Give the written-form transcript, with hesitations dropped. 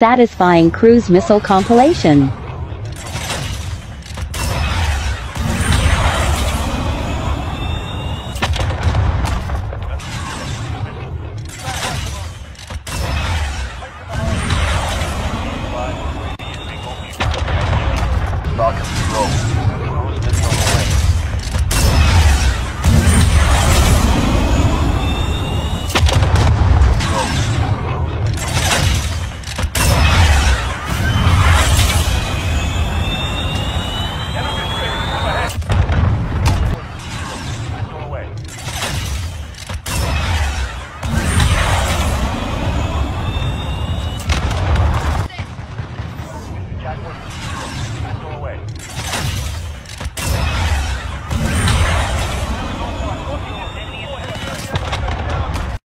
Satisfying Cruise Missile Compilation.